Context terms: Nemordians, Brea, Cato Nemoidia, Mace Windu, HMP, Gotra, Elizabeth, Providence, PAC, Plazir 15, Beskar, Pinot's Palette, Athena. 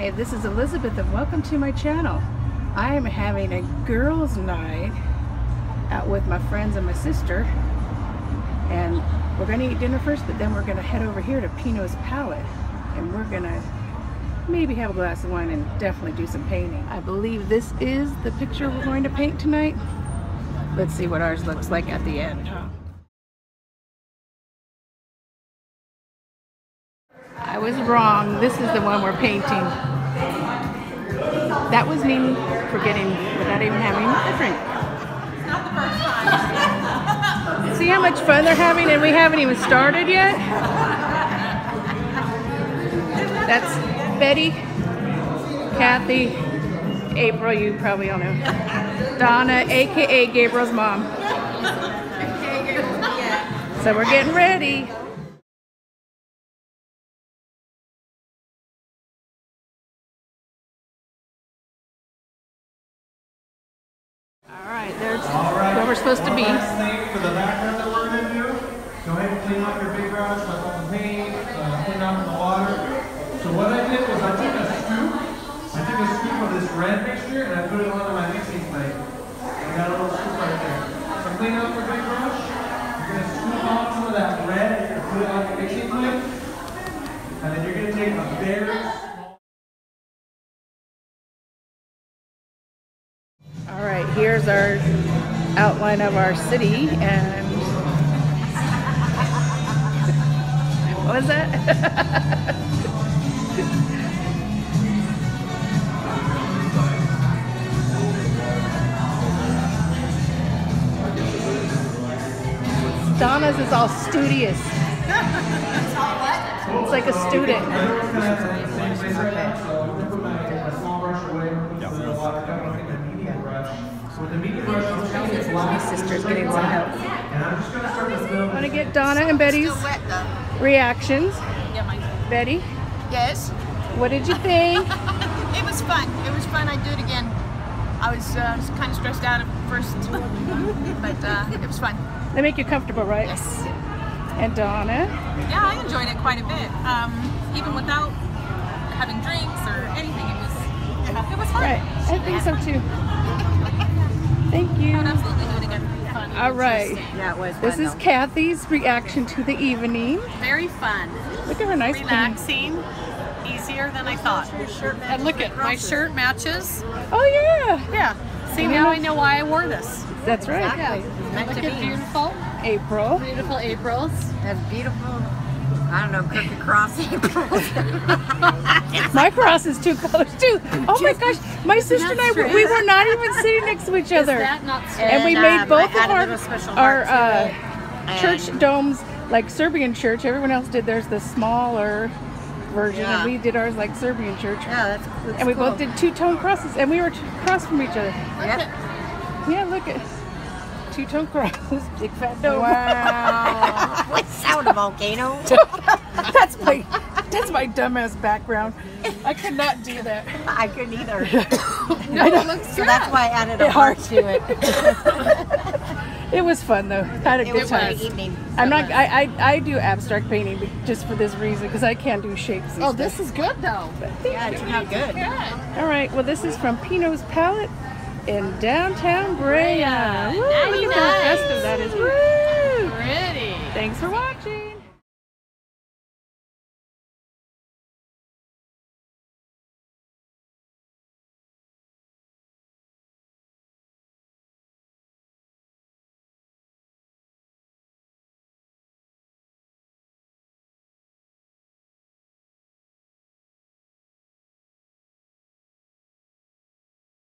Hi, this is Elizabeth and welcome to my channel. I am having a girls' night out with my friends and my sister, and we're going to eat dinner first, but then we're going to head over here to Pinot's Palette and we're going to maybe have a glass of wine and definitely do some painting. I believe this is the picture we're going to paint tonight. Let's see what ours looks like at the end. I was wrong. This is the one we're painting. That was me forgetting without even having a drink. It's not the first time. See how much fun they're having and we haven't even started yet? That's Betty, Kathy, April, you probably all know. Donna, aka Gabriel's mom. So we're getting ready. Alright, there's where we're supposed to be. Last thing for the background that we're going to do, go ahead and clean up your big brush, like on the paint, clean out the water. So what I did was I took a scoop of this red mixture and I put it onto my mixing plate. I got a little scoop right there. So clean up your big brush, you're going to scoop on some of that red and you're going to put it on your mixing plate. And then you're going to take a very Here's our outline of our city, and what was that? Donna's is all studious. It's like a student. My sister's getting some help. I'm going to get Donna and Betty's reactions. Betty? Yes? What did you think? It was fun. It was fun. I'd do it again. I was kind of stressed out at first, but it was fun. They make you comfortable, right? Yes. And Donna? Yeah, I enjoyed it quite a bit. Even without having drinks or anything, it was fun. Right. I think so too. Thank you. All right. Yeah, it was fun. This is Kathy's reaction to the evening. Very fun. Look at her nice relaxing. Thing. Easier than I thought. And look at my shirt matches. Oh yeah. Yeah. See, now I know why I wore this. That's right. Exactly. Yeah. Look at beautiful April. Beautiful Aprils. That's beautiful. I don't know, cookie cross Aprils. My cross is 2 colors too. Oh my gosh, my sister and I, we were not even sitting next to each other. Is that not so? And we made both of our church domes, like Serbian church. Everyone else did theirs the smaller version, yeah. And we did ours like Serbian church. Yeah, that's and we cool. both did 2-tone crosses, and we were across from each other. Yeah, yeah, look at 2-tone crosses, big fat dome. Wow. Sound a volcano. that's my dumbass background. I could not do that. I couldn't either. No, it looks so good. That's why I added a heart to it. It was fun though. Had a good time. Evening. I'm not. I do abstract painting just for this reason because I can't do shapes. And stuff. This is good though. Yeah, it's not good. All right. Well, this is from Pinot's Palette in downtown Brea. Woo, look at how festive that is. Woo. Thanks for watching!